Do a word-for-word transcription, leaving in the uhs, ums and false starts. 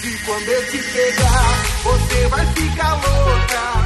E quando eu te pegar, você vai ficar louca.